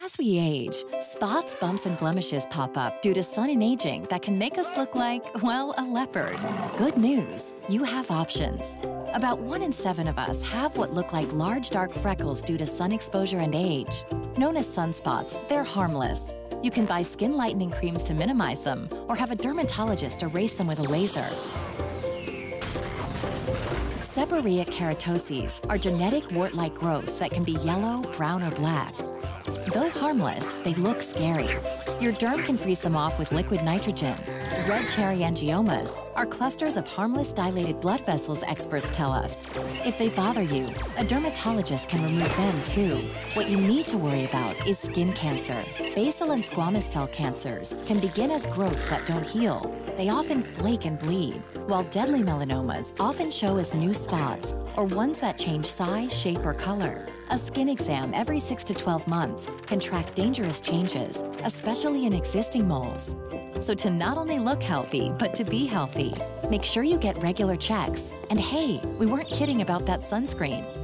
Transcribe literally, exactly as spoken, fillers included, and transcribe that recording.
As we age, spots, bumps, and blemishes pop up due to sun and aging that can make us look like, well, a leopard. Good news, you have options. About one in seven of us have what look like large dark freckles due to sun exposure and age. Known as sunspots, they're harmless. You can buy skin lightening creams to minimize them or have a dermatologist erase them with a laser. Seborrheic keratoses are genetic wart-like growths that can be yellow, brown, or black. Though harmless, they look scary. Your derm can freeze them off with liquid nitrogen. Red cherry angiomas are clusters of harmless dilated blood vessels, experts tell us. If they bother you, a dermatologist can remove them too. What you need to worry about is skin cancer. Basal and squamous cell cancers can begin as growths that don't heal. They often flake and bleed, while deadly melanomas often show as new spots or ones that change size, shape, or color. A skin exam every six to twelve months can track dangerous changes, especially in existing moles. So to not only look healthy, but to be healthy, make sure you get regular checks. And hey, we weren't kidding about that sunscreen.